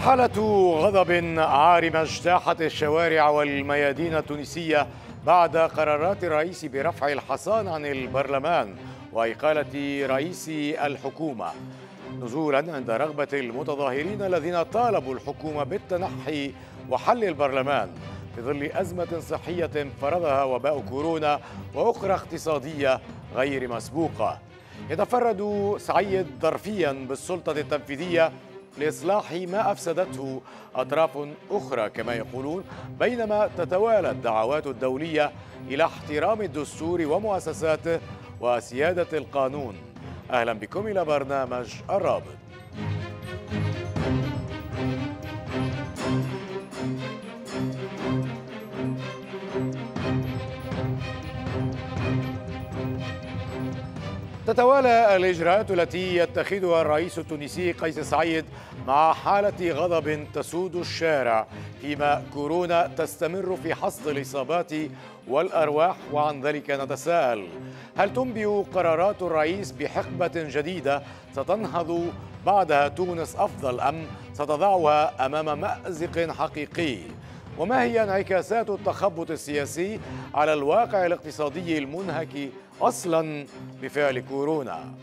حالة غضب عارمة اجتاحت الشوارع والميادين التونسية بعد قرارات الرئيس برفع الحصان عن البرلمان وإقالة رئيس الحكومة، نزولا عند رغبة المتظاهرين الذين طالبوا الحكومة بالتنحي وحل البرلمان في ظل أزمة صحية فرضها وباء كورونا وأخرى اقتصادية غير مسبوقة. يتفرد سعيد ظرفيا بالسلطة التنفيذية لإصلاح ما أفسدته أطراف أخرى كما يقولون، بينما تتوالى الدعوات الدولية إلى احترام الدستور ومؤسساته وسيادة القانون. أهلا بكم إلى برنامج الرابط. تتوالى الإجراءات التي يتخذها الرئيس التونسي قيس سعيد مع حالة غضب تسود الشارع، فيما كورونا تستمر في حصد الإصابات والأرواح. وعن ذلك نتساءل، هل تنبئ قرارات الرئيس بحقبة جديدة ستنهض بعدها تونس أفضل، أم ستضعها أمام مأزق حقيقي؟ وما هي انعكاسات التخبط السياسي على الواقع الاقتصادي المنهك أصلاً بفعل كورونا؟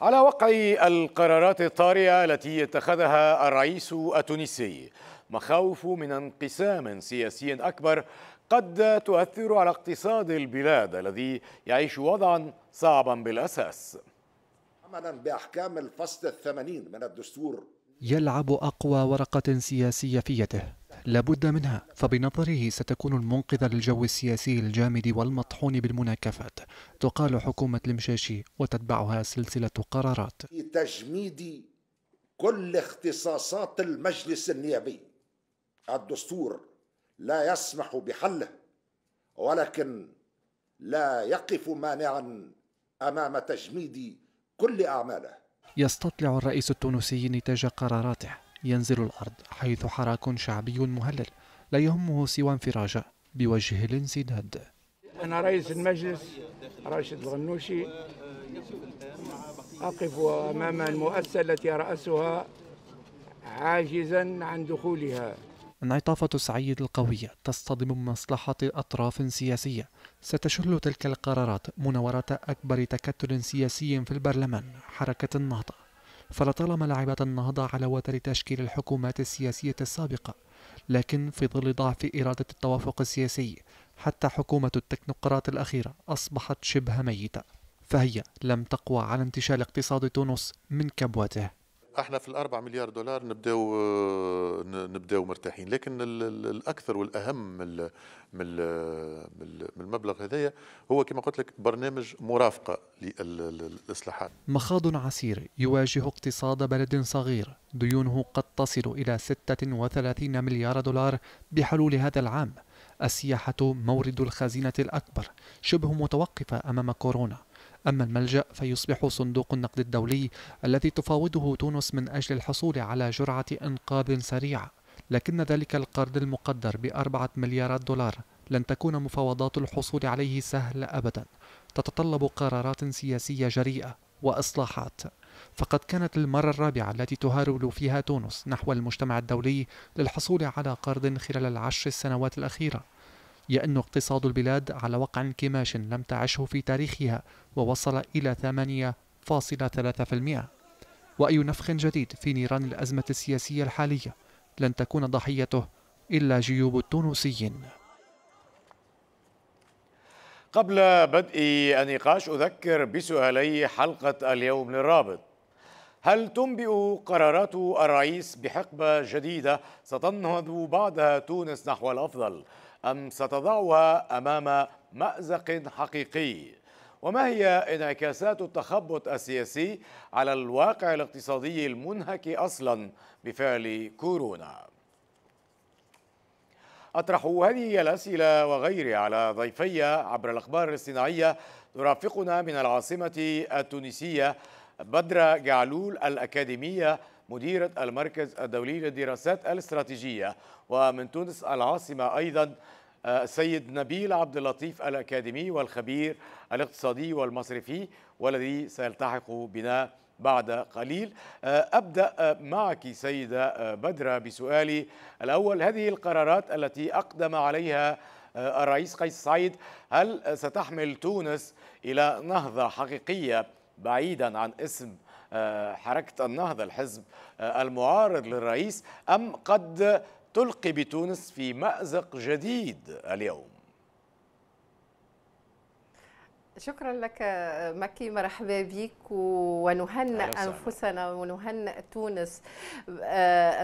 على وقع القرارات الطارئة التي اتخذها الرئيس التونسي مخاوف من انقسام سياسي أكبر قد تؤثر على اقتصاد البلاد الذي يعيش وضعاً صعباً بالأساس. عملاً بأحكام الفصل 80 من الدستور يلعب أقوى ورقة سياسية في يده، لابد منها، فبنظره ستكون المنقذة للجو السياسي الجامد والمطحون بالمناكفات. تقال حكومة المشيشي وتتبعها سلسلة قرارات في تجميد كل اختصاصات المجلس النيابي. الدستور لا يسمح بحله، ولكن لا يقف مانعا أمام تجميد كل أعماله. يستطلع الرئيس التونسي نتاج قراراته، ينزل الأرض حيث حراك شعبي مهلل لا يهمه سوى انفراجه بوجه الانسداد. أنا رئيس المجلس راشد الغنوشي أقف أمام المؤسسة التي رأسها عاجزا عن دخولها. انعطافة سعيد القوية تصطدم مصلحة أطراف سياسية، ستشل تلك القرارات مناورة أكبر تكتل سياسي في البرلمان، حركة النهضة. فلطالما لعبت النهضة على وتر تشكيل الحكومات السياسية السابقة، لكن في ظل ضعف إرادة التوافق السياسي حتى حكومة التكنوقراط الأخيرة أصبحت شبه ميتة، فهي لم تقوى على انتشال اقتصاد تونس من كبوته. احنا في ال4 مليار دولار نبداو مرتاحين، لكن الاكثر والاهم من المبلغ هذايا هو كما قلت لك برنامج مرافقه للاصلاحات. مخاض عسير يواجه اقتصاد بلد صغير ديونه قد تصل الى 36 مليار دولار بحلول هذا العام. السياحه مورد الخزينه الاكبر، شبه متوقفه امام كورونا. أما الملجأ فيصبح صندوق النقد الدولي الذي تفاوضه تونس من أجل الحصول على جرعة إنقاذ سريعة، لكن ذلك القرض المقدر ب4 مليارات دولار لن تكون مفاوضات الحصول عليه سهلة أبدا، تتطلب قرارات سياسية جريئة وإصلاحات. فقد كانت المرة الرابعة التي تهرول فيها تونس نحو المجتمع الدولي للحصول على قرض خلال ال10 سنوات الأخيرة. يأن اقتصاد البلاد على وقع انكماش لم تعشه في تاريخها ووصل إلى 8.3%، وأي نفخ جديد في نيران الأزمة السياسية الحالية لن تكون ضحيته إلا جيوب التونسيين. قبل بدء النقاش أذكر بسؤالي حلقة اليوم للرابط. هل تنبئ قرارات الرئيس بحقبة جديدة ستنهض بعدها تونس نحو الأفضل، أم ستضعها أمام مأزق حقيقي؟ وما هي انعكاسات التخبط السياسي على الواقع الاقتصادي المنهك أصلا بفعل كورونا؟ أطرح هذه الأسئلة وغيرها على ضيفي عبر الأخبار الاصطناعية. ترافقنا من العاصمة التونسية بدرة قعلول الأكاديمية مديرة المركز الدولي للدراسات الاستراتيجية، ومن تونس العاصمة أيضا السيد نبيل عبد اللطيف الأكاديمي والخبير الاقتصادي والمصرفي والذي سيلتحق بنا بعد قليل. أبدأ معك سيدة بدرة بسؤالي الأول، هذه القرارات التي أقدم عليها الرئيس قيس سعيد هل ستحمل تونس إلى نهضة حقيقية بعيدا عن اسم حركة النهضة الحزب المعارض للرئيس، أم قد تلقي بتونس في مأزق جديد اليوم؟ شكرا لك مكي، مرحبا بك، ونهنئ أنفسنا ونهنئ تونس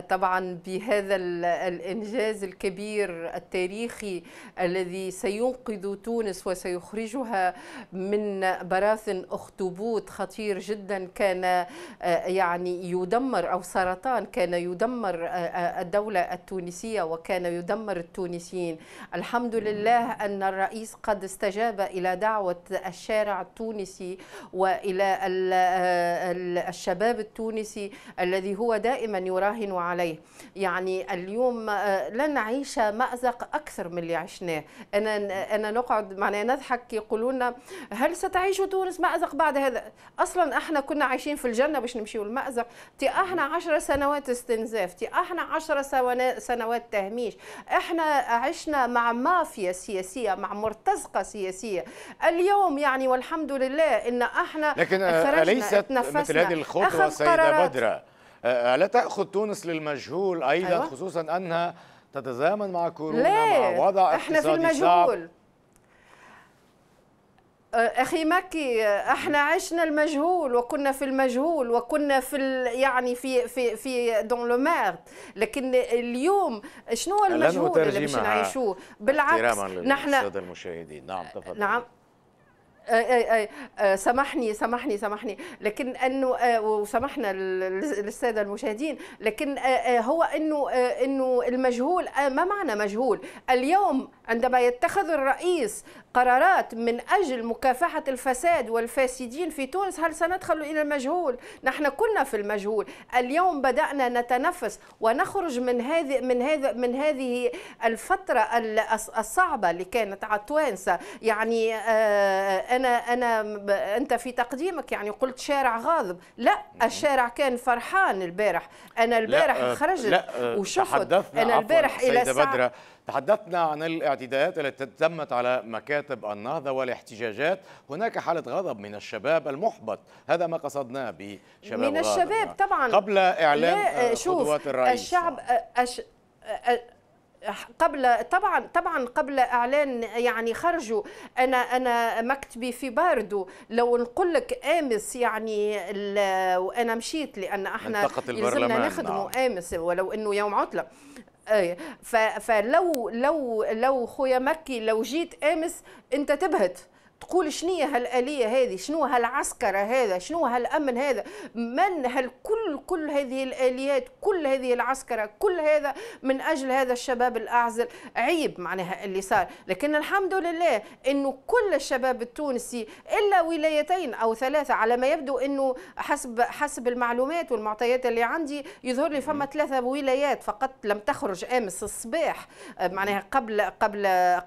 طبعا بهذا الإنجاز الكبير التاريخي الذي سينقذ تونس وسيخرجها من براثن أخطبوط خطير جدا كان يعني يدمر، أو سرطان كان يدمر الدولة التونسية وكان يدمر التونسيين. الحمد لله أن الرئيس قد استجاب إلى دعوة الشارع التونسي وإلى الشباب التونسي الذي هو دائما يراهن عليه. يعني اليوم لن نعيش مأزق أكثر من اللي عشناه. أنا نقعد معناها نضحك، يقولون هل ستعيش تونس مأزق بعد هذا؟ أصلا احنا كنا عايشين في الجنة باش نمشيوا المأزق. احنا 10 سنوات استنزاف، احنا 10 سنوات تهميش، احنا عشنا مع مافيا سياسية، مع مرتزقة سياسية. اليوم يعني والحمد لله ان احنا لكن أليست مثل هذه الخطوه سيده بدرة لا تاخذ تونس للمجهول ايضا؟ أيوة. خصوصا انها تتزامن مع كورونا، مع وضع اقتصادي صعب. أخي مكي، احنا عشنا المجهول وكنا في المجهول وكنا في يعني في دون لو مارد، لكن اليوم شنو المجهول اللي باش نعيشوه؟ بالعكس نحن الساده المشاهدين. نعم تفضل. نعم سمحني لكن انه وسمحنا للساده المشاهدين، لكن هو انه المجهول ما معنى مجهول؟ اليوم عندما يتخذ الرئيس قرارات من أجل مكافحة الفساد والفاسدين في تونس، هل سندخل إلى المجهول؟ نحن كنا في المجهول، اليوم بدأنا نتنفس ونخرج من هذه الفترة الصعبة اللي كانت على توانسة. يعني أنت في تقديمك يعني قلت شارع غاضب، لا الشارع كان فرحان البارح. أنا البارح خرجت وشفت، أنا البارح إلى ساعة تحدثنا عن الاعتداءات التي تمت على مكاتب النهضة والاحتجاجات، هناك حالة غضب من الشباب المحبط، هذا ما قصدناه بشباب من الشباب غضب. طبعا قبل إعلان خطوات الرئيس الشعب قبل اعلان يعني خرجوا. انا مكتبي في باردو، لو نقول لك امس يعني وانا مشيت لان احنا لازمنا نخدموا امس ولو انه يوم عطلة. فلو لو لو خويا مكي لو جيت امس انت تبهت، تقول شنو هالآلية هذه؟ شنو هالعسكرة هذا؟ شنو هالأمن هذا؟ من كل هذه الآليات، كل هذه العسكرة، كل هذا من أجل هذا الشباب الأعزل؟ عيب معناها اللي صار. لكن الحمد لله إنه كل الشباب التونسي إلا ولايتين أو 3 على ما يبدو، إنه حسب المعلومات والمعطيات اللي عندي يظهر لي فما 3 ولايات فقط لم تخرج أمس الصباح معناها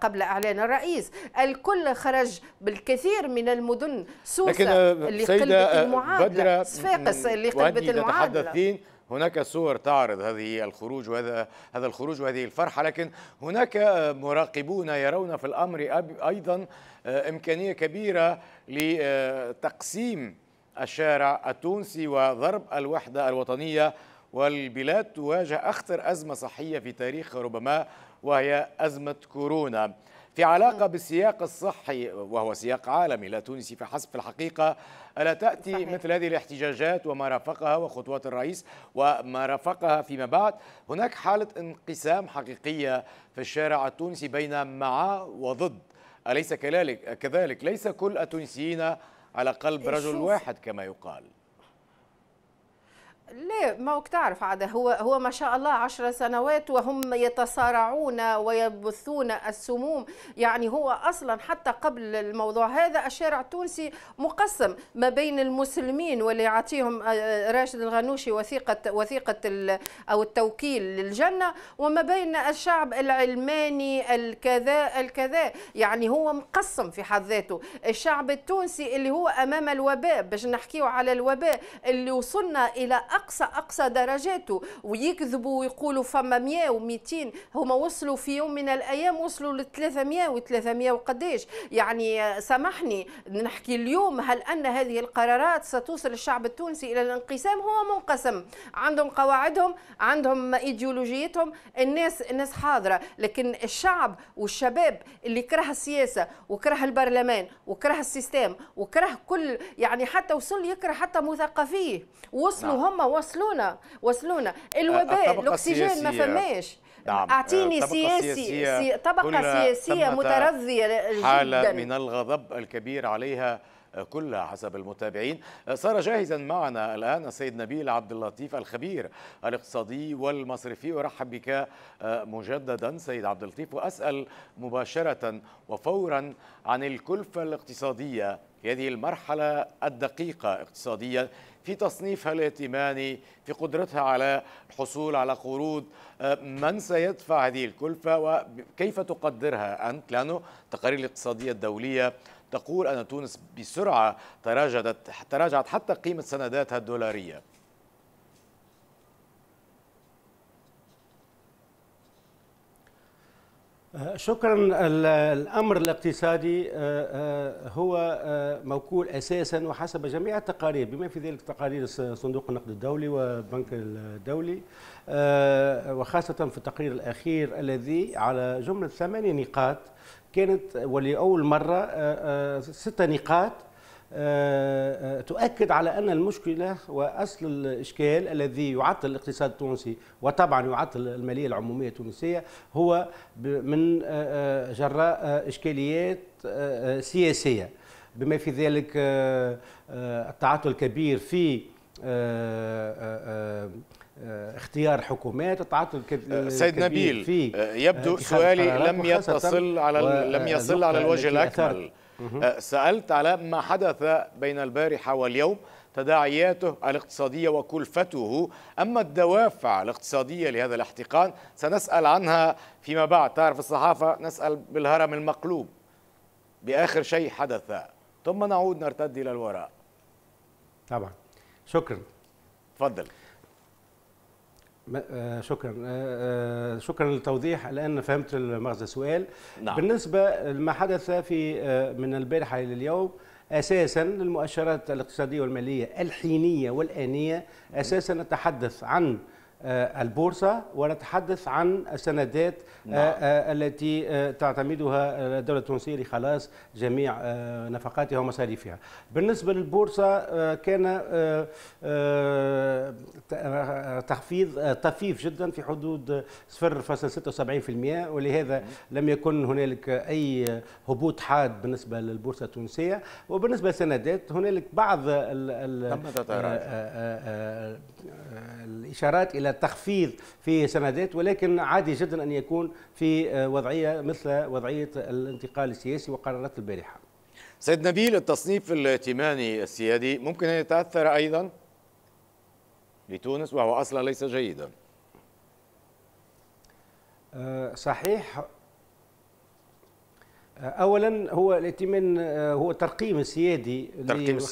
قبل إعلان الرئيس. الكل خرج بالكثير من المدن، سوسة اللي قلبت المعادلة، صفاقس اللي قلبت المعادلة. هناك صور تعرض هذه الخروج هذا الخروج وهذه الفرحة، لكن هناك مراقبون يرون في الأمر أيضا إمكانية كبيرة لتقسيم الشارع التونسي وضرب الوحدة الوطنية، والبلاد تواجه أخطر أزمة صحية في تاريخها ربما، وهي أزمة كورونا. في علاقة بالسياق الصحي، وهو سياق عالمي لا تونسي فحسب في الحقيقة، ألا تأتي صحيح مثل هذه الاحتجاجات وما رافقها وخطوات الرئيس وما رافقها فيما بعد هناك حالة انقسام حقيقية في الشارع التونسي بين مع وضد، أليس كذلك؟ ليس كل التونسيين على قلب رجل واحد كما يقال. لا ما هوك تعرف عاد هو ما شاء الله 10 سنوات وهم يتصارعون ويبثون السموم. يعني هو أصلا حتى قبل الموضوع هذا الشارع التونسي مقسم ما بين المسلمين واللي يعطيهم راشد الغنوشي وثيقة أو التوكيل للجنة، وما بين الشعب العلماني الكذا. يعني هو مقسم في حد ذاته. الشعب التونسي اللي هو أمام الوباء، باش نحكيه على الوباء اللي وصلنا إلى أقصى درجاته، ويكذبوا ويقولوا فما 100 و200، هما وصلوا في يوم من الأيام وصلوا ل 300 وقديش. يعني سامحني نحكي اليوم، هل أن هذه القرارات ستوصل الشعب التونسي إلى الانقسام؟ هو منقسم، عندهم قواعدهم، عندهم إيديولوجيتهم، الناس حاضرة، لكن الشعب والشباب اللي كره السياسة وكره البرلمان وكره السيستم وكره كل، يعني حتى وصل يكره حتى مثقفيه. وصلوا هم وصلونا الوباء، الاكسجين ما فماش. نعم. أعطيني سياسي، طبقة سياسية مترذية جدا، حالة من الغضب الكبير عليها كلها حسب المتابعين. صار جاهزا معنا الآن السيد نبيل عبد اللطيف الخبير الاقتصادي والمصرفي. أرحب بك مجددا سيد عبد اللطيف، وأسأل مباشرة وفورا عن الكلفة الاقتصادية في هذه المرحلة الدقيقة اقتصاديا، في تصنيفها الائتماني، في قدرتها على الحصول على قروض، من سيدفع هذه الكلفة وكيف تقدرها أنت؟ لأنه التقارير الاقتصادية الدولية تقول أن تونس بسرعة تراجعت حتى قيمة سنداتها الدولارية. شكرا. الأمر الاقتصادي هو موكول أساسا وحسب جميع التقارير بما في ذلك تقارير صندوق النقد الدولي والبنك الدولي، وخاصة في التقرير الأخير الذي على جملة 8 نقاط كانت ولأول مرة 6 نقاط تؤكد على أن المشكلة وأصل الإشكال الذي يعطل الاقتصاد التونسي وطبعا يعطل المالية العمومية التونسية هو من جراء إشكاليات سياسية، بما في ذلك التعاطل الكبير في اختيار حكومات، التعاطل سيد نبيل في يبدو سؤالي لم يصل على الوجه الأكمل. سألت على ما حدث بين البارحة واليوم، تداعياته الاقتصادية وكلفته. أما الدوافع الاقتصادية لهذا الاحتقان سنسأل عنها فيما بعد. تعرف الصحافة نسأل بالهرم المقلوب بآخر شيء حدث، ثم نعود نرتد إلى الوراء. طبعا. شكرا. تفضل. شكرا للتوضيح. الآن فهمت مغزى السؤال. نعم. بالنسبة لما حدث من البارحة إلى اليوم، أساسا المؤشرات الاقتصادية والمالية الحينية والآنية أساسا نتحدث عن البورصة ونتحدث عن السندات. نعم. التي تعتمدها الدولة التونسية لخلاص جميع نفقاتها ومصاريفها. بالنسبة للبورصة كان تخفيض طفيف جدا في حدود 0.76%، ولهذا لم يكن هنالك أي هبوط حاد بالنسبة للبورصة التونسية. وبالنسبة للسندات هنالك بعض الإشارات إلى التخفيض في سندات، ولكن عادي جدا أن يكون في وضعية مثل وضعية الانتقال السياسي وقرارات البارحة. سيد نبيل، التصنيف الائتماني السيادي ممكن أن يتأثر أيضا لتونس وهو أصلا ليس جيدا. صحيح. أولا هو الائتمان هو الترقيم السيادي،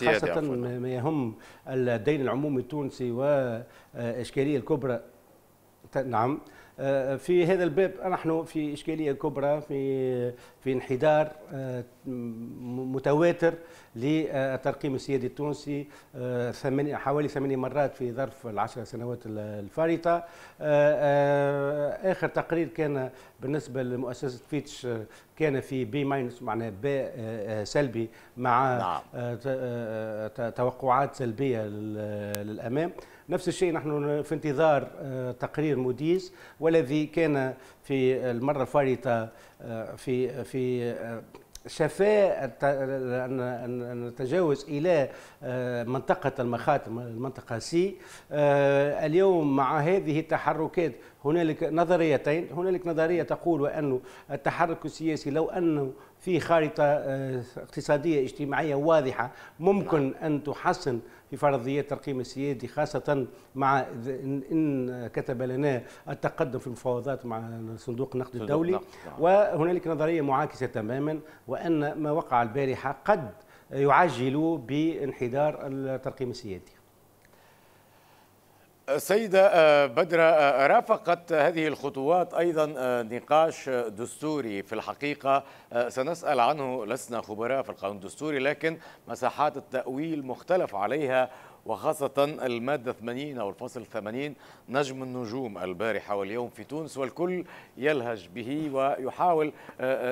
خاصة ما يهم الدين العمومي التونسي وإشكالية الكبرى. نعم. في هذا الباب نحن في إشكالية كبرى، في انحدار متواتر للترقيم السيادي التونسي، حوالي 8 مرات في ظرف ال10 سنوات الفارطة. آخر تقرير كان بالنسبة لمؤسسة فيتش كان في B- معناه باء سلبي مع توقعات سلبية للأمام. نفس الشيء نحن في انتظار تقرير موديز، والذي كان في المرة الفارطة في شفاه أن نتجاوز إلى منطقة المخاتم، المنطقة سي. اليوم مع هذه التحركات هنالك نظريتين، هنالك نظرية تقول وأنه التحرك السياسي لو أنه في خارطة اقتصادية اجتماعية واضحة ممكن أن تحسن في فرضيات الترقيم السيادي، خاصة مع إن كتب لنا التقدم في المفاوضات مع صندوق النقد الدولي. وهنالك نظرية معاكسة تماما، وأن ما وقع البارحة قد يعجل بانحدار الترقيم السيادي. السيدة بدرة، رافقت هذه الخطوات أيضا نقاش دستوري في الحقيقة سنسأل عنه، لسنا خبراء في القانون الدستوري، لكن مساحات التأويل مختلف عليها، وخاصة المادة 80 أو الفصل 80 نجم النجوم البارحة واليوم في تونس، والكل يلهج به ويحاول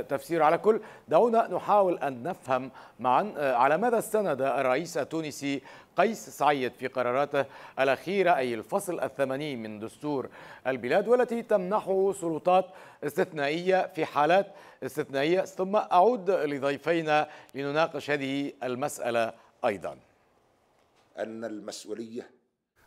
تفسير. على كل، دعونا نحاول أن نفهم معا على ماذا استند الرئيس التونسي قيس سعيد في قراراته الأخيرة، أي الفصل 80 من دستور البلاد، والتي تمنحه سلطات استثنائية في حالات استثنائية. ثم أعود لضيفينا لنناقش هذه المسألة أيضا. أن المسؤولية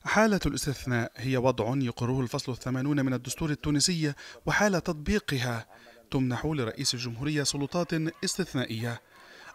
حالة الاستثناء هي وضع يقره الفصل 80 من الدستور التونسي، وحال تطبيقها تمنح لرئيس الجمهورية سلطات استثنائية.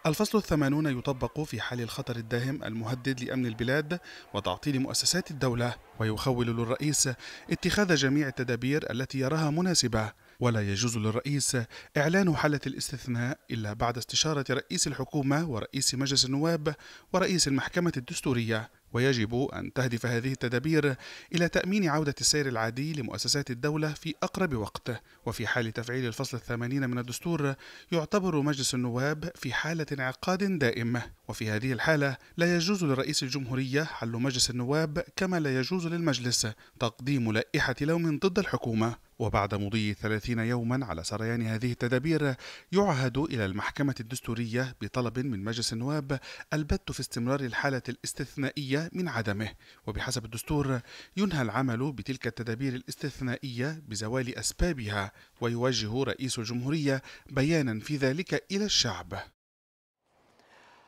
الفصل 80 يطبق في حال الخطر الداهم المهدد لأمن البلاد وتعطيل مؤسسات الدولة، ويخول للرئيس اتخاذ جميع التدابير التي يراها مناسبة، ولا يجوز للرئيس إعلان حالة الاستثناء إلا بعد استشارة رئيس الحكومة ورئيس مجلس النواب ورئيس المحكمة الدستورية. ويجب أن تهدف هذه التدابير إلى تأمين عودة السير العادي لمؤسسات الدولة في أقرب وقت. وفي حال تفعيل الفصل 80 من الدستور يعتبر مجلس النواب في حالة انعقاد دائم، وفي هذه الحالة لا يجوز لرئيس الجمهورية حل مجلس النواب، كما لا يجوز للمجلس تقديم لائحة لوم ضد الحكومة. وبعد مضي 30 يوما على سريان هذه التدابير يعهد إلى المحكمة الدستورية بطلب من مجلس النواب البت في استمرار الحالة الاستثنائية من عدمه. وبحسب الدستور ينهى العمل بتلك التدابير الاستثنائية بزوال أسبابها، ويوجه رئيس الجمهورية بيانا في ذلك إلى الشعب.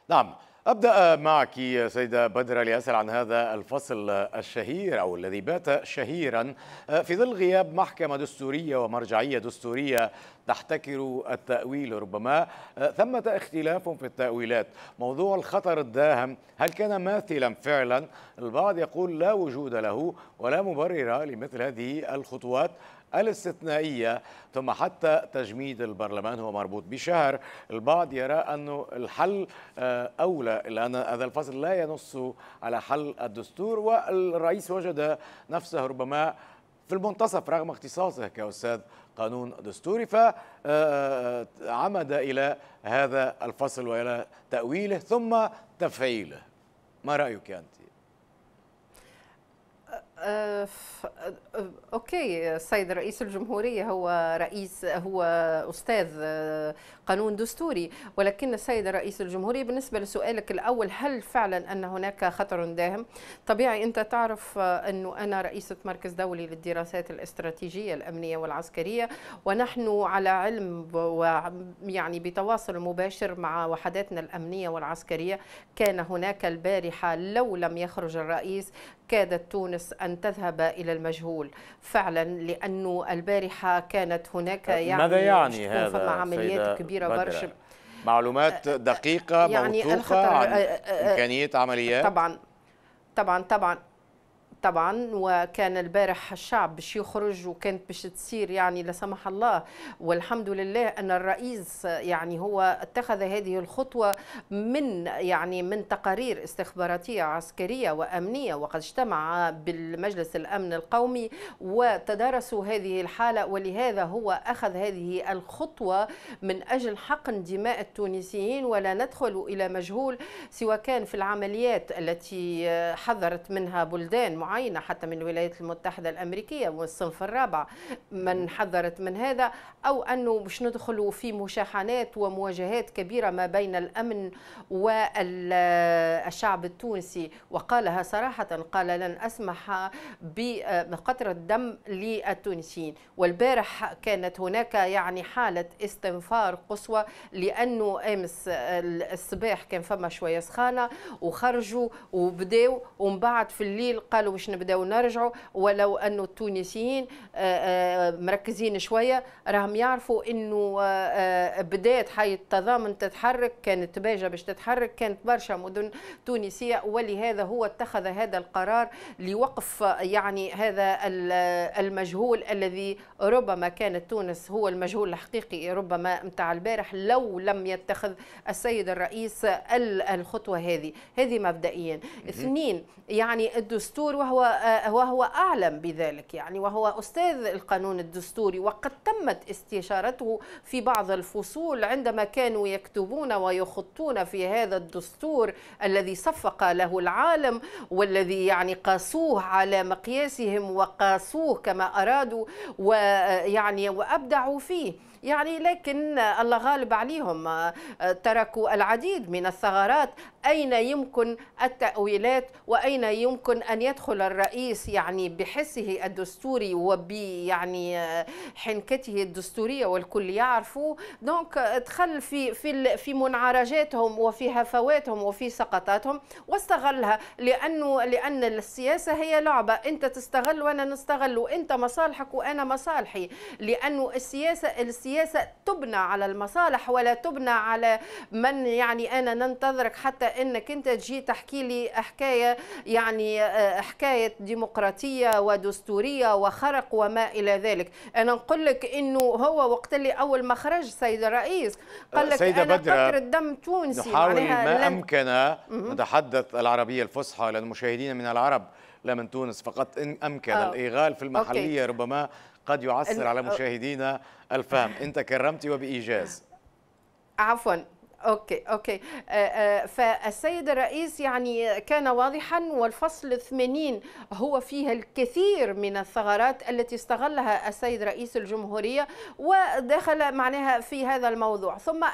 نعم، أبدأ معك سيدة بدرة لأسأل عن هذا الفصل الشهير أو الذي بات شهيرا في ظل غياب محكمة دستورية ومرجعية دستورية تحتكر التأويل. ربما ثمة اختلاف في التأويلات. موضوع الخطر الداهم هل كان ماثلا فعلا؟ البعض يقول لا وجود له ولا مبرر لمثل هذه الخطوات الاستثنائية. ثم حتى تجميد البرلمان هو مربوط بشهر. البعض يرى أنه الحل أولى، لأن هذا الفصل لا ينص على حل الدستور، والرئيس وجد نفسه ربما في المنتصف رغم اختصاصه كأستاذ قانون دستوري، فعمد إلى هذا الفصل وإلى تأويله ثم تفعيله. ما رأيك أنت؟ أوكي، السيد رئيس الجمهورية هو أستاذ قانون دستوري، ولكن السيد رئيس الجمهورية بالنسبة لسؤالك الأول، هل فعلا أن هناك خطر داهم؟ طبيعي، أنت تعرف أنه أنا رئيسة مركز دولي للدراسات الاستراتيجية الأمنية والعسكرية، ونحن على علم ويعني بتواصل مباشر مع وحداتنا الأمنية والعسكرية. كان هناك البارحة لو لم يخرج الرئيس كادت تونس أن تذهب إلى المجهول فعلا، لأنه البارحة كانت هناك ماذا يعني هذا عمليات كبيرة برشا، معلومات دقيقة يعني موثوقة عن إمكانية عمليات. طبعا وكان البارح الشعب باش يخرج، وكانت باش تصير يعني لا سمح الله. والحمد لله ان الرئيس يعني هو اتخذ هذه الخطوه من تقارير استخباراتيه عسكريه وامنيه، وقد اجتمع بالمجلس الامن القومي وتدارسوا هذه الحاله، ولهذا هو اخذ هذه الخطوه من اجل حقن دماء التونسيين ولا ندخل الى مجهول، سواء كان في العمليات التي حذرت منها بلدان معينة حتى من الولايات المتحدة الأمريكية والصنف الرابع من حذرت من هذا، أو أنه مش ندخلوا في مشاحنات ومواجهات كبيرة ما بين الأمن والشعب التونسي. وقالها صراحة، قال لن أسمح بقطرة دم للتونسيين. والبارح كانت هناك يعني حالة استنفار قصوى، لأنه أمس الصباح كان فما شوية سخانة وخرجوا وبداو، ومن بعد في الليل قالوا مش نبداو نرجعوا، ولو أنه التونسيين مركزين شوية راهم يعرفوا أنه بدات حي التضامن تتحرك، كانت باجة باش تتحرك، كانت برشا مدن تونسية، ولهذا هو اتخذ هذا القرار لوقف يعني هذا المجهول الذي ربما كانت تونس هو المجهول الحقيقي ربما متاع البارح لو لم يتخذ السيد الرئيس الخطوة هذه. هذه مبدئيا. اثنين، يعني الدستور وهو أعلم بذلك، يعني وهو أستاذ القانون الدستوري، وقد تمت استشارته في بعض الفصول عندما كانوا يكتبون ويخطون في هذا الدستور الذي صفق له العالم، والذي يعني قاسوه على مقياسهم وقاسوه كما أرادوا ويعني وأبدعوا فيه يعني، لكن الله غالب عليهم، تركوا العديد من الثغرات. أين يمكن التأويلات وأين يمكن أن يدخل الرئيس يعني بحسه الدستوري وبيعني حنكته الدستورية والكل يعرفوا، دونك دخل في منعرجاتهم وفي هفواتهم وفي سقطاتهم واستغلها، لأن السياسة هي لعبة، أنت تستغل وأنا نستغل، وأنت مصالحك وأنا مصالحي، لأنه السياسة تبنى على المصالح ولا تبنى على من يعني أنا ننتظرك حتى أنك أنت تجي تحكي لي حكاية يعني حكاية ديمقراطية ودستورية وخرق وما إلى ذلك. أنا نقول لك أنه هو وقت اللي أول ما خرج السيد الرئيس قال لك أنا قطرة دم تونسي، نحاول ما أمكن نتحدث العربية الفصحى للمشاهدين من العرب لا من تونس فقط إن أمكن. الإيغال في المحلية ربما قد يعسر على مشاهدينا الفهم. أنت كرمتي وبإيجاز. عفوا. أوكي. فالسيد الرئيس يعني كان واضحا، والفصل 80 هو فيها الكثير من الثغرات التي استغلها السيد رئيس الجمهورية ودخل معناها في هذا الموضوع. ثم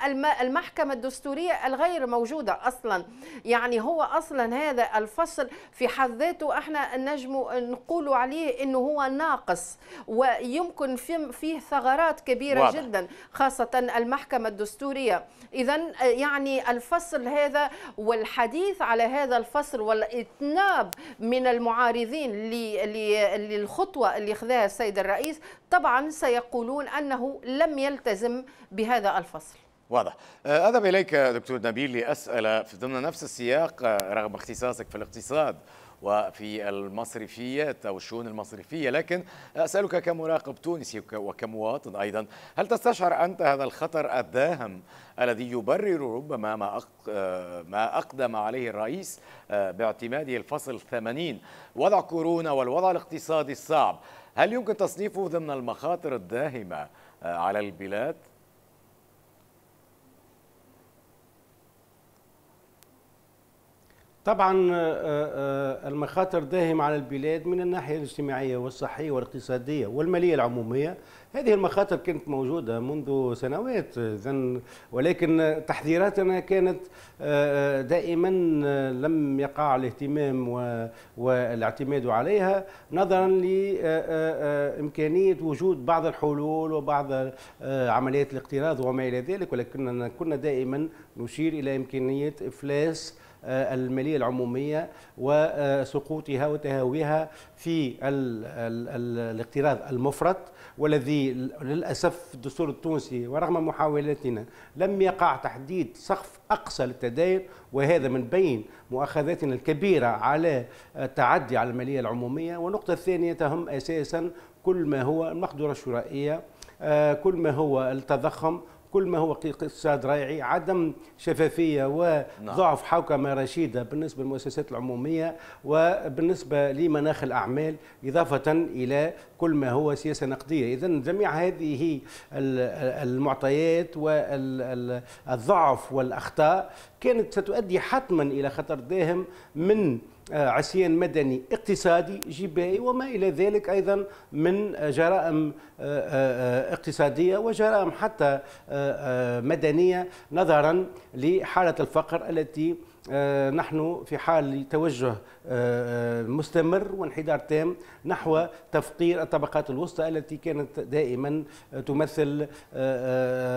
المحكمة الدستورية الغير موجودة أصلا، يعني هو أصلا هذا الفصل في حد ذاته احنا نجم نقول عليه أنه هو ناقص ويمكن فيه ثغرات كبيرة واضح. جدا، خاصة المحكمة الدستورية. إذن يعني الفصل هذا والحديث على هذا الفصل والإتناب من المعارضين للخطوة اللي أخذها السيد الرئيس طبعا سيقولون أنه لم يلتزم بهذا الفصل. واضح. أذهب إليك دكتور نبيل لأسأل في ضمن نفس السياق، رغم اختصاصك في الاقتصاد وفي المصرفيات أو الشؤون المصرفية، لكن أسألك كمراقب تونسي وكمواطن أيضا، هل تستشعر أنت هذا الخطر الداهم الذي يبرر ربما ما أقدم عليه الرئيس باعتماده الفصل 80، وضع كورونا والوضع الاقتصادي الصعب، هل يمكن تصنيفه ضمن المخاطر الداهمة على البلاد؟ طبعا المخاطر داهم على البلاد من الناحية الاجتماعية والصحية والاقتصادية والمالية العمومية. هذه المخاطر كانت موجودة منذ سنوات، ولكن تحذيراتنا كانت دائما لم يقع الاهتمام والاعتماد عليها نظرا لإمكانية وجود بعض الحلول وبعض عمليات الاقتراض وما إلى ذلك، ولكننا كنا دائما نشير إلى إمكانية إفلاس المالية العمومية وسقوطها وتهاويها في الاقتراض المفرط، والذي للأسف الدستور التونسي ورغم محاولاتنا لم يقع تحديد سقف أقصى للتداين، وهذا من بين مؤاخذاتنا الكبيرة على التعدي على المالية العمومية. والنقطة الثانية تهم أساسا كل ما هو المقدرة الشرائية، كل ما هو التضخم، كل ما هو اقتصاد ريعي، عدم شفافية وضعف حوكمة رشيدة بالنسبة للمؤسسات العمومية وبالنسبة لمناخ الأعمال، إضافة إلى كل ما هو سياسة نقدية. إذن جميع هذه المعطيات والضعف والأخطاء كانت ستؤدي حتما إلى خطر داهم من عصيان مدني اقتصادي جبائي وما إلى ذلك، أيضا من جرائم اقتصادية وجرائم حتى مدنية، نظرا لحالة الفقر التي نحن في حال توجه مستمر وانحدار تام نحو تفقير الطبقات الوسطى التي كانت دائما تمثل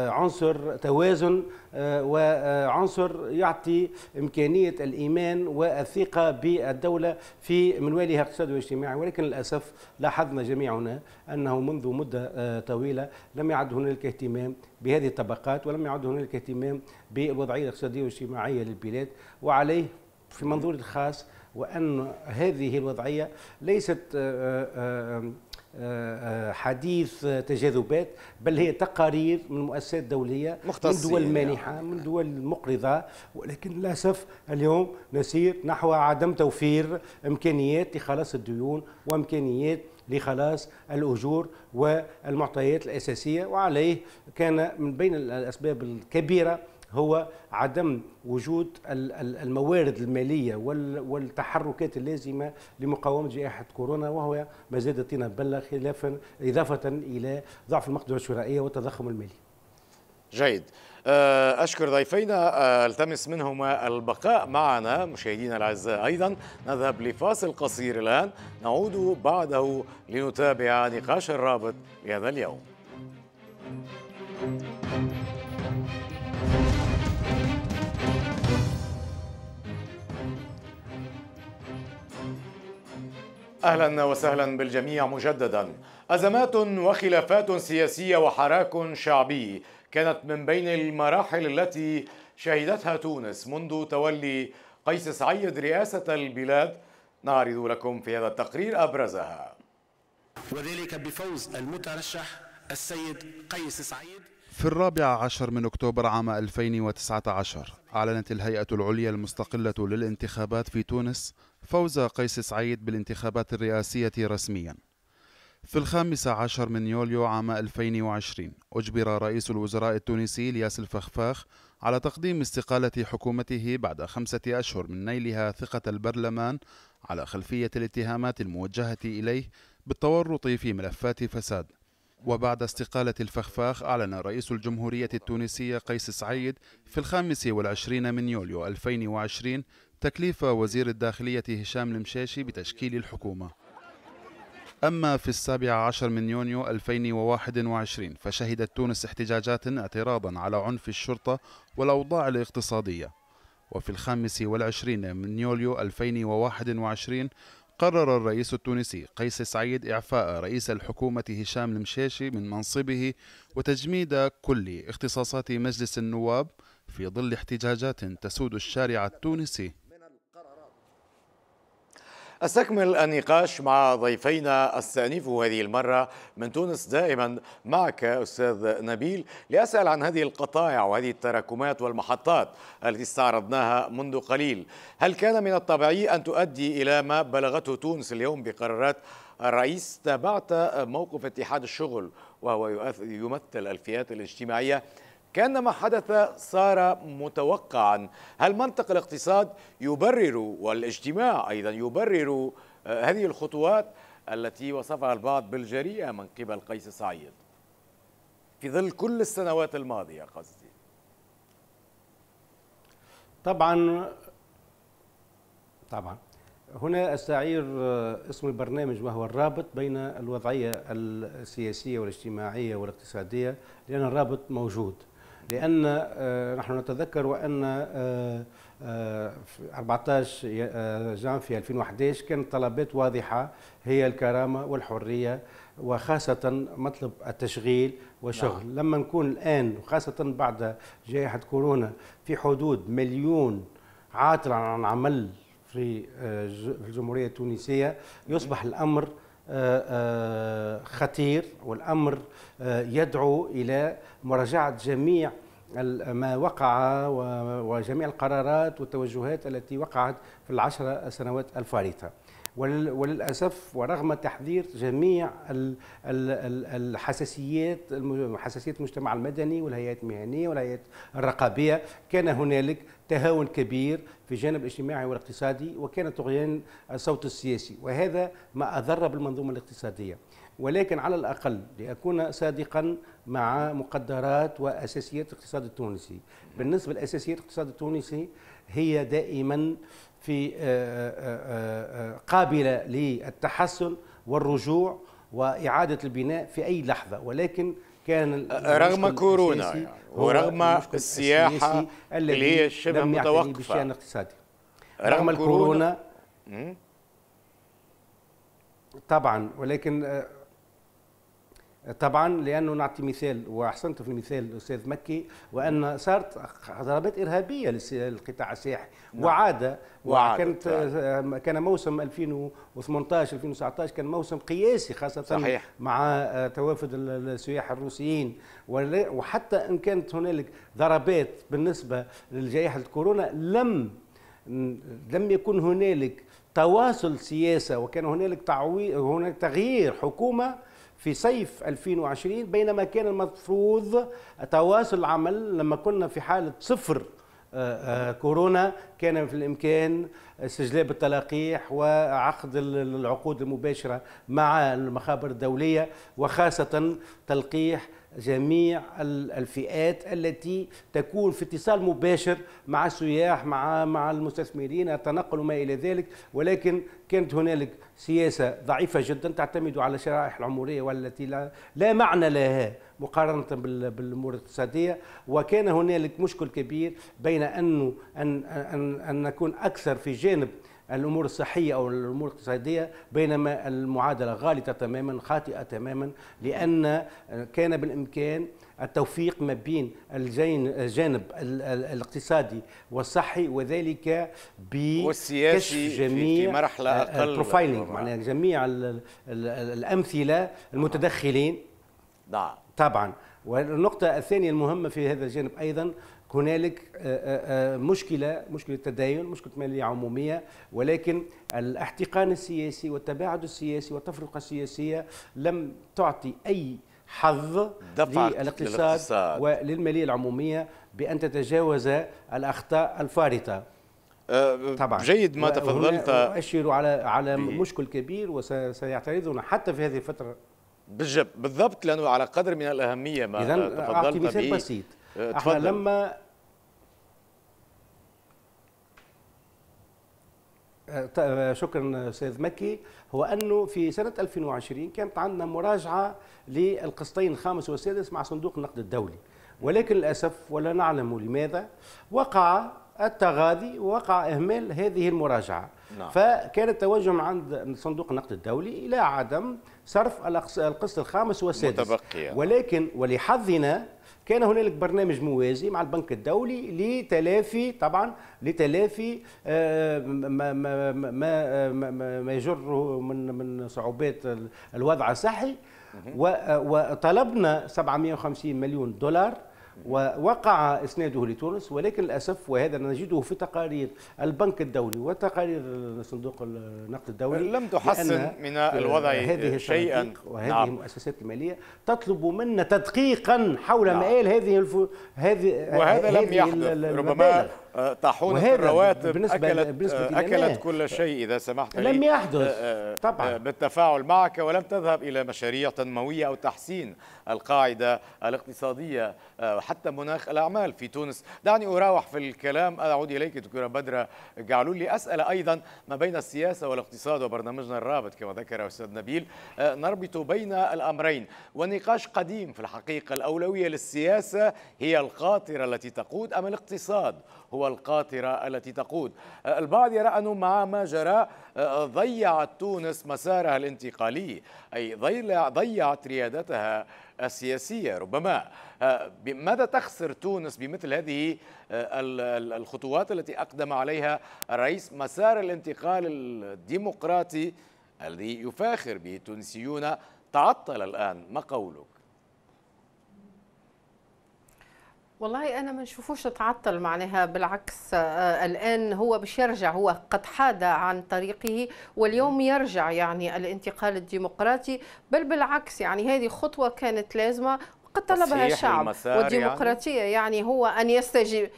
عنصر توازن وعنصر يعطي إمكانية الإيمان والثقة بالدولة في منوالها اقتصادي واجتماعي. ولكن للأسف لاحظنا جميعنا أنه منذ مدة طويلة لم يعد هناك اهتمام بهذه الطبقات ولم يعد هناك اهتمام بالوضعية الاقتصادية والاجتماعية للبلاد، وعليه في منظوري الخاص وأن هذه الوضعية ليست حديث تجاذبات، بل هي تقارير من مؤسسات دولية من دول مانحة من دول مقرضة، ولكن للأسف اليوم نسير نحو عدم توفير إمكانيات لخلاص الديون وإمكانيات لخلاص الأجور والمعطيات الأساسية. وعليه كان من بين الأسباب الكبيرة هو عدم وجود الموارد المالية والتحركات اللازمة لمقاومة جائحة كورونا، وهو ما زاد طينا بلة، خلافا إضافة إلى ضعف المقدرة الشرائية والتضخم المالي. جيد، أشكر ضيفينا، ألتمس منهما البقاء معنا. مشاهدينا الأعزاء أيضا نذهب لفاصل قصير الآن، نعود بعده لنتابع نقاش الرابط لهذا اليوم. أهلا وسهلا بالجميع مجددا. أزمات وخلافات سياسية وحراك شعبي كانت من بين المراحل التي شهدتها تونس منذ تولي قيس سعيد رئاسة البلاد، نعرض لكم في هذا التقرير أبرزها. وذلك بفوز المترشح السيد قيس سعيد. في 14 أكتوبر 2019 أعلنت الهيئة العليا المستقلة للانتخابات في تونس فوز قيس سعيد بالانتخابات الرئاسية رسميا. في 15 يوليو 2020 أجبر رئيس الوزراء التونسي إلياس الفخفاخ على تقديم استقالة حكومته بعد 5 أشهر من نيلها ثقة البرلمان، على خلفية الاتهامات الموجهة إليه بالتورط في ملفات فساد. وبعد استقالة الفخفاخ أعلن رئيس الجمهورية التونسية قيس سعيد في 25 يوليو 2020 تكليف وزير الداخلية هشام المشيشي بتشكيل الحكومة. أما في 17 يونيو 2021 فشهدت تونس احتجاجات اعتراضا على عنف الشرطة والأوضاع الاقتصادية. وفي 25 يوليو 2021 قرر الرئيس التونسي قيس سعيد إعفاء رئيس الحكومة هشام المشيشي من منصبه وتجميد كل اختصاصات مجلس النواب في ظل احتجاجات تسود الشارع التونسي. استكمل النقاش مع ضيفينا استأنيف هذه المرة من تونس دائما معك أستاذ نبيل، لأسأل عن هذه القطايع وهذه التراكمات والمحطات التي استعرضناها منذ قليل. هل كان من الطبيعي أن تؤدي إلى ما بلغته تونس اليوم بقرارات الرئيس؟ تابعت موقف اتحاد الشغل وهو يمثل الفئات الاجتماعية، كأن ما حدث صار متوقعا. هل منطق الاقتصاد يبرر والاجتماع أيضا يبرر هذه الخطوات التي وصفها البعض بالجريئة من قبل قيس سعيد في ظل كل السنوات الماضية؟ قصدي طبعا هنا أستعير اسم البرنامج وهو الرابط بين الوضعية السياسية والاجتماعية والاقتصادية، لأن الرابط موجود. لأن نحن نتذكر وأن 14 جانفي 2011 كانت طلبات واضحة هي الكرامة والحرية، وخاصة مطلب التشغيل والشغل. نعم. لما نكون الآن وخاصة بعد جائحة كورونا في حدود 1 مليون عاطل عن عمل في الجمهورية التونسية، يصبح الأمر خطير، والأمر يدعو إلى مراجعة جميع ما وقع وجميع القرارات والتوجهات التي وقعت في ال10 سنوات الفارطة. وللأسف ورغم تحذير جميع الحساسيات، حساسية المجتمع المدني والهيئات المهنية والهيئات الرقابية، كان هنالك تهاون كبير في الجانب الاجتماعي والاقتصادي، وكان طغيان الصوت السياسي، وهذا ما أضر بالمنظومة الاقتصادية. ولكن على الأقل لأكون صادقا مع مقدرات وأساسيات الاقتصاد التونسي، بالنسبة لأساسيات الاقتصاد التونسي هي دائما في قابلة للتحسن والرجوع وإعادة البناء في أي لحظة، ولكن كان رغم كورونا يعني ورغم السياحة اللي هي شبه متوقفة، رغم الكورونا طبعا، ولكن طبعا لانه نعطي مثال واحسنت في المثال الاستاذ مكي، وان صارت ضربات ارهابيه للقطاع السياحي وعاد، وكانت كان موسم 2018 2019 كان موسم قياسي خاصه صحيح. مع توافد السياح الروسيين، وحتى ان كانت هنالك ضربات بالنسبه لجائحه الكورونا لم يكن هنالك تواصل سياسة، وكان هناك تغيير حكومة في صيف 2020، بينما كان المفروض تواصل العمل لما كنا في حالة صفر كورونا. كان في الإمكان استجلاب التلقيح وعقد العقود المباشرة مع المخابر الدولية، وخاصة تلقيح جميع الفئات التي تكون في اتصال مباشر مع السياح، مع المستثمرين، التنقل وما إلى ذلك. ولكن كانت هنالك سياسة ضعيفة جدا تعتمد على الشرائح العمرية والتي لا معنى لها مقارنة بالأمور الاقتصادية. وكان هنالك مشكل كبير بين أنه أن نكون أكثر في جانب الأمور الصحية أو الأمور الاقتصادية، بينما المعادلة غالطة تماما، خاطئة تماما، لأن كان بالإمكان التوفيق ما بين الجانب الاقتصادي والصحي، وذلك بكشف جميع البروفايلينغ، يعني جميع الأمثلة المتدخلين. نعم طبعا. والنقطة الثانية المهمة في هذا الجانب أيضا، هنالك مشكلة التدين، مشكلة مالية عمومية، ولكن الاحتقان السياسي والتباعد السياسي والتفرقة السياسية لم تعطي أي حظ للاقتصاد وللمالية العمومية بأن تتجاوز الأخطاء الفارطة. طبعا جيد ما تفضلت. أشير على مشكل كبير وسيعترضنا حتى في هذه الفترة بالضبط، لأنه على قدر من الأهمية ما تفضلت به. أعطي مثال بسيط. احنا لما شكرا استاذ مكي، هو انه في سنه 2020 كانت عندنا مراجعه للقسطين الخامس والسادس مع صندوق النقد الدولي، ولكن للاسف ولا نعلم لماذا وقع التغاضي ووقع اهمال هذه المراجعه. نعم. فكان التوجه عند صندوق النقد الدولي الى عدم صرف القسط الخامس والسادس متبقية. ولكن ولحظنا كان هنالك برنامج موازي مع البنك الدولي لتلافي ما يجره من صعوبات الوضع الصحي، وطلبنا 750 مليون دولار ووقع اسناده لتونس. ولكن للاسف وهذا نجده في تقارير البنك الدولي وتقارير صندوق النقد الدولي، لم تحسن من الوضع شيئا. وهذه نعم. المؤسسات الماليه تطلب منا تدقيقا حول نعم. مآل وهذا لم يحدث. ربما طاحونه الرواتب أكلت كل شيء إذا سمحت لي. لم يحدث طبعا بالتفاعل معك، ولم تذهب إلى مشاريع تنموية أو تحسين القاعدة الاقتصادية حتى مناخ الأعمال في تونس. دعني أراوح في الكلام، أعود إليك دكتورة بدرة قعلول لأسأل أيضا ما بين السياسة والاقتصاد وبرنامجنا الرابط كما ذكر أستاذ نبيل، نربط بين الأمرين ونقاش قديم في الحقيقة. الأولوية للسياسة هي القاطرة التي تقود أم الاقتصاد هو القاطرة التي تقود؟ البعض يرى أنه مع ما جرى ضيعت تونس مسارها الانتقالي، أي ضيعت ريادتها السياسية. ربما ماذا تخسر تونس بمثل هذه الخطوات التي أقدم عليها الرئيس؟ مسار الانتقال الديمقراطي الذي يفاخر به التونسيون تعطل الآن، ما قولك؟ والله أنا ما نشوفوش تعطل، معناها بالعكس الآن هو باش يرجع، هو قد حاد عن طريقه واليوم يرجع يعني الانتقال الديمقراطي، بل بالعكس يعني هذه خطوة كانت لازمة قد طلبها الشعب، والديمقراطية يعني هو أن يستجيب.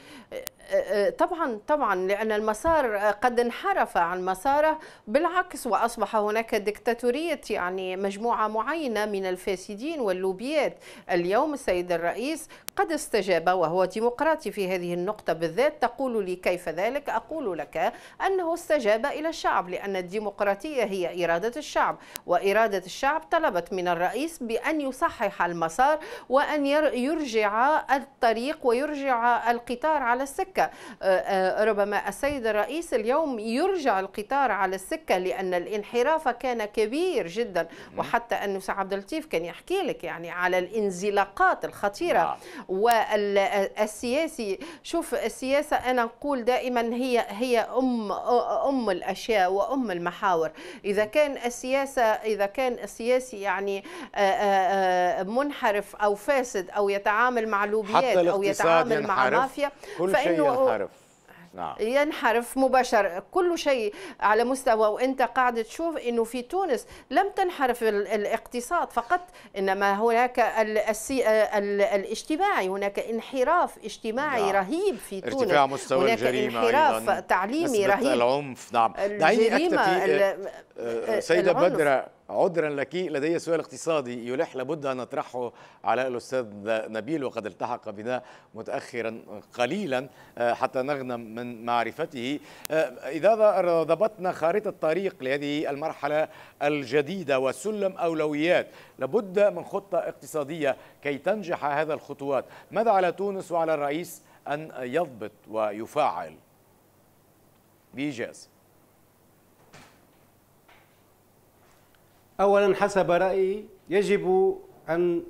طبعا لأن المسار قد انحرف عن مساره، بالعكس وأصبح هناك دكتاتورية يعني مجموعة معينة من الفاسدين واللوبيات. اليوم السيد الرئيس قد استجاب وهو ديمقراطي في هذه النقطة بالذات. تقول لي كيف ذلك؟ أقول لك أنه استجاب إلى الشعب، لأن الديمقراطية هي إرادة الشعب، وإرادة الشعب طلبت من الرئيس بأن يصحح المسار وأن يرجع الطريق ويرجع القطار على السكة. ربما السيد الرئيس اليوم يرجع القطار على السكة، لأن الانحراف كان كبير جدا، وحتى أنه سيد عبد اللطيف كان يحكي لك يعني على الانزلاقات الخطيرة والسياسي. شوف السياسة أنا نقول دائما هي أم الأشياء وأم المحاور. إذا كان السياسي يعني منحرف أو فاسد أو يتعامل مع لوبيات أو يتعامل مع مافيا، فإنه ينحرف. نعم. ينحرف مباشر كل شيء على مستوى. وانت قاعد تشوف انه في تونس لم تنحرف الاقتصاد فقط، انما هناك الاجتماعي، هناك انحراف اجتماعي. نعم. رهيب في تونس، ارتفاع مستوى الجريمة، انحراف تعليمي رهيب، العنف. نعم. دعيني اكتفي سيدة بدرة، عذرا لك، لدي سؤال اقتصادي يلح لابد ان نطرحه على الاستاذ نبيل، وقد التحق بنا متاخرا قليلا حتى نغنم من معرفته. اذا ضبطنا خارطه الطريق لهذه المرحله الجديده وسلم اولويات، لابد من خطه اقتصاديه كي تنجح هذا الخطوات. ماذا على تونس وعلى الرئيس ان يضبط ويفعل بايجاز؟ أولا حسب رأيي يجب أن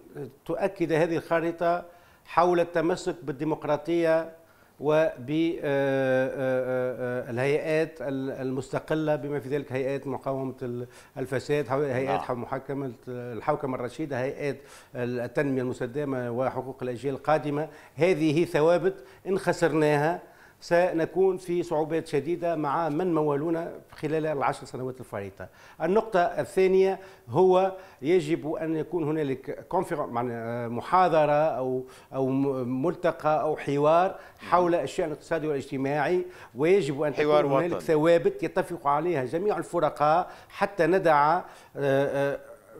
تؤكد هذه الخارطة حول التمسك بالديمقراطية وبالهيئات المستقلة، بما في ذلك هيئات مقاومة الفساد، هيئات محكمة الحوكمة الرشيدة، هيئات التنمية المستدامة وحقوق الأجيال القادمة. هذه ثوابت إن خسرناها سنكون في صعوبات شديدة مع من مولونا خلال ال10 سنوات الفارطة. النقطة الثانية هو يجب أن يكون هنالك محاضرة أو ملتقى أو حوار حول الشأن الاقتصادي والاجتماعي، ويجب أن تكون هنالك ثوابت يتفق عليها جميع الفرقاء حتى ندع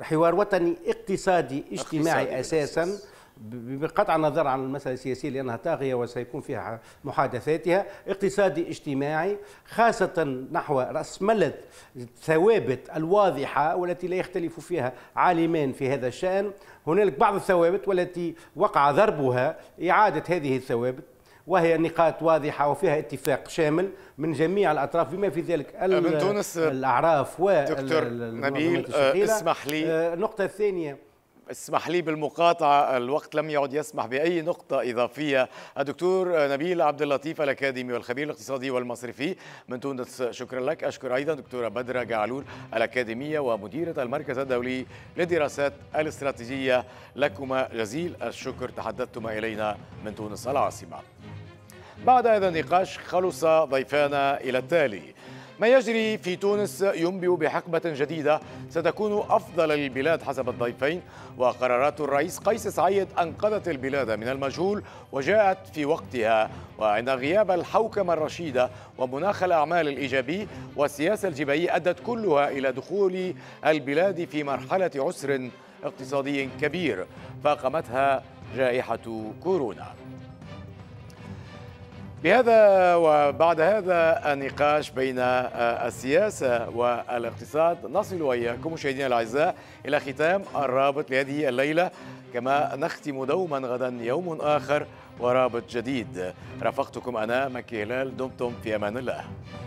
حوار وطني اقتصادي اجتماعي أساساً، بقطع النظر عن المسألة السياسية لأنها طاغية وسيكون فيها محادثاتها، اقتصادي اجتماعي خاصة نحو رأسملة الثوابت الواضحة والتي لا يختلف فيها عالمان في هذا الشأن. هنالك بعض الثوابت والتي وقع ضربها، إعادة هذه الثوابت وهي نقاط واضحة وفيها اتفاق شامل من جميع الأطراف بما في ذلك من تونس الأعراف والمنظمات الشقيرة. اسمح لي النقطة الثانية، اسمح لي بالمقاطعة، الوقت لم يعد يسمح بأي نقطة إضافية. الدكتور نبيل عبد اللطيف الأكاديمي والخبير الاقتصادي والمصرفي من تونس، شكرا لك. أشكر أيضا دكتورة بدرة قعلول الأكاديمية ومديرة المركز الدولي للدراسات الاستراتيجية، لكما جزيل الشكر، تحدثتما إلينا من تونس العاصمة. بعد هذا النقاش خلص ضيفانا إلى التالي. ما يجري في تونس ينبئ بحقبة جديدة ستكون أفضل للبلاد حسب الضيفين، وقرارات الرئيس قيس سعيد أنقذت البلاد من المجهول وجاءت في وقتها، وعند غياب الحوكمة الرشيدة ومناخ الأعمال الإيجابي والسياسة الجبهية أدت كلها إلى دخول البلاد في مرحلة عسر اقتصادي كبير فاقمتها جائحة كورونا. بهذا وبعد هذا النقاش بين السياسة والاقتصاد نصل وإياكم مشاهدينا الأعزاء إلى ختام الرابط لهذه الليلة، كما نختم دوما غدا يوم آخر ورابط جديد. رافقتكم أنا مكي هلال، دمتم في أمان الله.